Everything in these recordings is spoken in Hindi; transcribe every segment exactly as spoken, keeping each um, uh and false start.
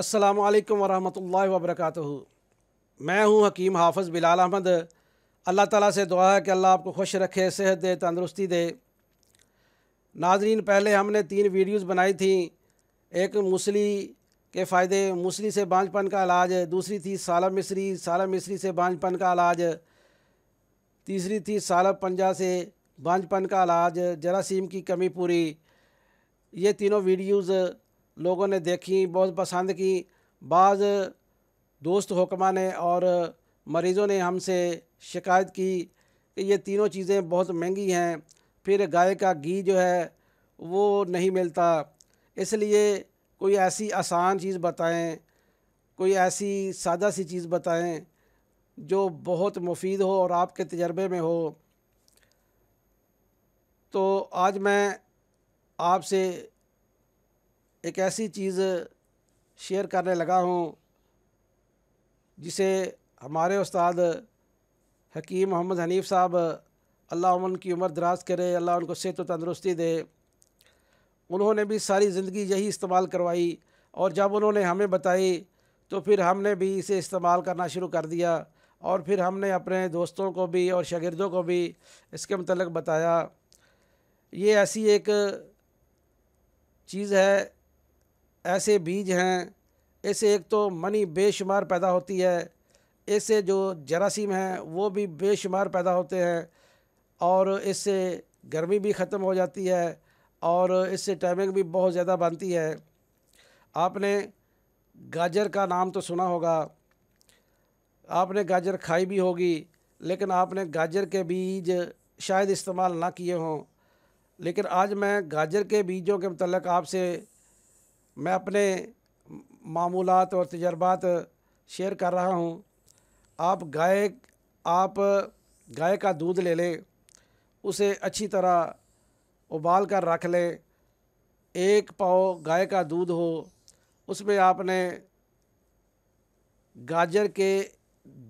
अस्सलामु अलैकुम वरहमतुल्लाहि वबरकातुहू। मैं हूँ हकीम हाफ़िज़ बिलाल अहमद। अल्लाह ताला से दुआ है कि अल्लाह आपको खुश रखे, सेहत दे, तंदरुस्ती दे। नाजरीन, पहले हमने तीन वीडियोस बनाई थी। एक मूसली के फ़ायदे, मूसली से बांझपन का इलाज। दूसरी थी साला मिस्री, साला मिस्री से बांझपन का इलाज। तीसरी थी साला पंजा से बांझपन का इलाज, जरासीम की कमी पूरी। ये तीनों वीडियोस लोगों ने देखी, बहुत पसंद की। बाज़ दोस्त हुक्मा ने और मरीज़ों ने हमसे शिकायत की कि ये तीनों चीज़ें बहुत महंगी हैं, फिर गाय का घी जो है वो नहीं मिलता, इसलिए कोई ऐसी आसान चीज़ बताएं, कोई ऐसी सादा सी चीज़ बताएं जो बहुत मुफीद हो और आपके तजर्बे में हो। तो आज मैं आपसे एक ऐसी चीज़ शेयर करने लगा हूँ जिसे हमारे उस्ताद हकीम मोहम्मद हनीफ़ साहब, अल्लाह उनकी उम्र दराज करे, अल्लाह उनको सेहत व तंदरुस्ती दे, उन्होंने भी सारी ज़िंदगी यही इस्तेमाल करवाई और जब उन्होंने हमें बताई तो फिर हमने भी इसे इस्तेमाल करना शुरू कर दिया और फिर हमने अपने दोस्तों को भी और शागिर्दों को भी इसके मतलब बताया। ये ऐसी एक चीज़ है, ऐसे बीज हैं, ऐसे एक तो मनी बेशुमार पैदा होती है, ऐसे जो जरासीम हैं वो भी बेशुमार पैदा होते हैं और इससे गर्मी भी ख़त्म हो जाती है और इससे टाइमिंग भी बहुत ज़्यादा बनती है। आपने गाजर का नाम तो सुना होगा, आपने गाजर खाई भी होगी, लेकिन आपने गाजर के बीज शायद इस्तेमाल ना किए हों। लेकिन आज मैं गाजर के बीजों के मतलब आपसे मैं अपने मामूलात और तजर्बात शेयर कर रहा हूँ। आप गाय आप गाय का दूध ले लें, उसे अच्छी तरह उबाल कर रख लें। एक पाव गाय का दूध हो, उसमें आपने गाजर के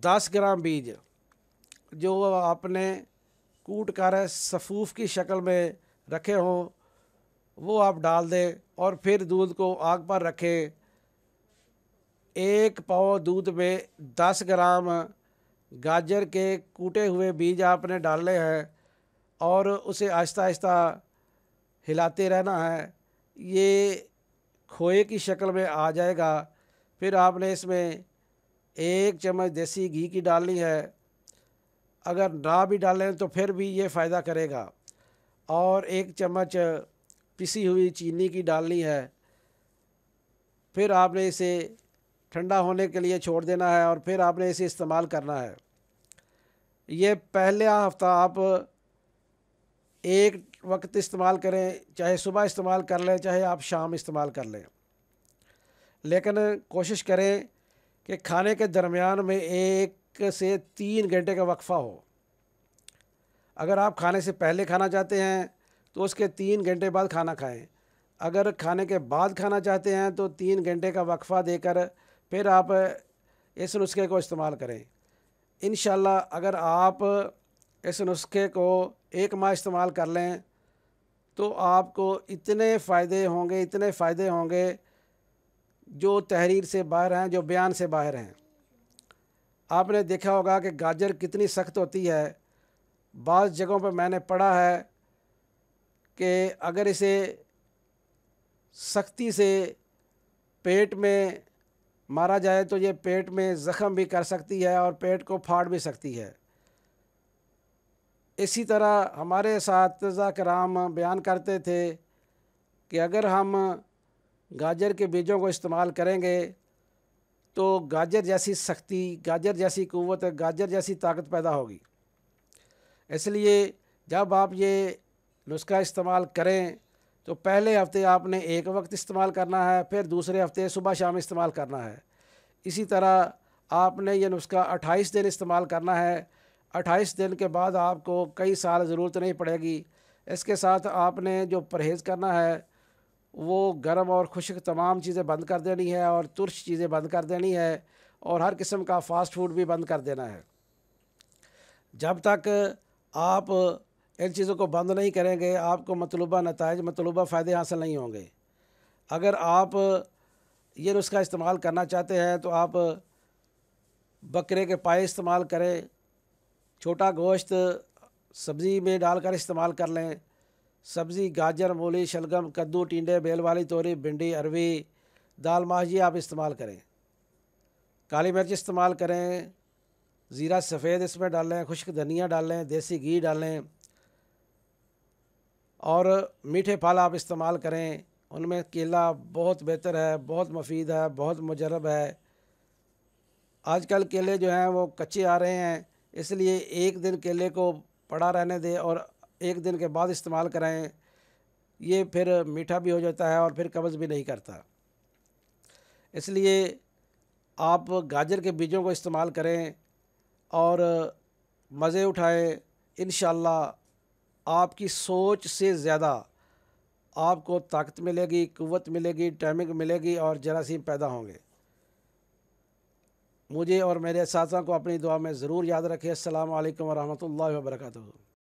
दस ग्राम बीज जो आपने कूट कर सफ़ूफ़ की शक्ल में रखे हों वो आप डाल दें और फिर दूध को आग पर रखें। एक पाव दूध में दस ग्राम गाजर के कूटे हुए बीज आपने डालने हैं और उसे आहिस्ता आहिस्ता हिलाते रहना है, ये खोए की शक्ल में आ जाएगा। फिर आपने इसमें एक चम्मच देसी घी की डालनी है, अगर ना भी डालें तो फिर भी ये फ़ायदा करेगा। और एक चम्मच पिसी हुई चीनी की डालनी है। फिर आपने इसे ठंडा होने के लिए छोड़ देना है और फिर आपने इसे इस्तेमाल करना है। ये पहला हफ़्ता आप एक वक्त इस्तेमाल करें, चाहे सुबह इस्तेमाल कर लें, चाहे आप शाम इस्तेमाल कर लें, लेकिन कोशिश करें कि खाने के दरमियान में एक से तीन घंटे का वक्फ़ा हो। अगर आप खाने से पहले खाना चाहते हैं तो उसके तीन घंटे बाद खाना खाएं, अगर खाने के बाद खाना चाहते हैं तो तीन घंटे का वक्फ़ा देकर फिर आप इस नुस्खे को इस्तेमाल करें। इंशाल्लाह अगर आप इस नुस्खे को एक माह इस्तेमाल कर लें तो आपको इतने फ़ायदे होंगे, इतने फ़ायदे होंगे जो तहरीर से बाहर हैं, जो बयान से बाहर हैं। आपने देखा होगा कि गाजर कितनी सख्त होती है। बाज़ जगहों पर मैंने पढ़ा है कि अगर इसे सख्ती से पेट में मारा जाए तो ये पेट में ज़ख़म भी कर सकती है और पेट को फाड़ भी सकती है। इसी तरह हमारे असातिज़ा कराम बयान करते थे कि अगर हम गाजर के बीजों को इस्तेमाल करेंगे तो गाजर जैसी सख्ती, गाजर जैसी क़ुव्वत, गाजर जैसी ताकत पैदा होगी। इसलिए जब आप ये नुस्खा इस्तेमाल करें तो पहले हफ़्ते आपने एक वक्त इस्तेमाल करना है, फिर दूसरे हफ़्ते सुबह शाम इस्तेमाल करना है। इसी तरह आपने ये नुस्खा अट्ठाईस दिन इस्तेमाल करना है। अट्ठाईस दिन के बाद आपको कई साल ज़रूरत नहीं पड़ेगी। इसके साथ आपने जो परहेज़ करना है वो गर्म और खुश्क तमाम चीज़ें बंद कर देनी है और तुर्श चीज़ें बंद कर देनी है और हर किस्म का फ़ास्ट फूड भी बंद कर देना है। जब तक आप इन चीज़ों को बंद नहीं करेंगे आपको मतलूबा नताइज, मतलूबा फ़ायदे हासिल नहीं होंगे। अगर आप ये नुस्खा इस्तेमाल करना चाहते हैं तो आप बकरे के पाए इस्तेमाल करें, छोटा गोश्त सब्ज़ी में डालकर इस्तेमाल कर लें। सब्ज़ी गाजर, मूली, शलगम, कद्दू, टिंडे, बेल वाली तोरी, भिंडी, अरवी, दाल माही आप इस्तेमाल करें। काली मिर्च इस्तेमाल करें, ज़ीरा सफ़ेद इसमें डाल लें, खुश्क धनिया डाल लें, देसी घी डाल लें और मीठे फल आप इस्तेमाल करें। उनमें केला बहुत बेहतर है, बहुत मुफीद है, बहुत मुजरब है। आजकल केले जो हैं वो कच्चे आ रहे हैं, इसलिए एक दिन केले को पड़ा रहने दें और एक दिन के बाद इस्तेमाल करें। ये फिर मीठा भी हो जाता है और फिर कब्ज़ भी नहीं करता। इसलिए आप गाजर के बीजों को इस्तेमाल करें और मज़े उठाएं। इंशाल्लाह आपकी सोच से ज़्यादा आपको ताकत मिलेगी, कुव्वत मिलेगी, टाइमिंग मिलेगी और जरासीम पैदा होंगे। मुझे और मेरे साथियों को अपनी दुआ में ज़रूर याद रखें। अस्सलाम वालेकुम व रहमतुल्लाहि व बरकातुहू।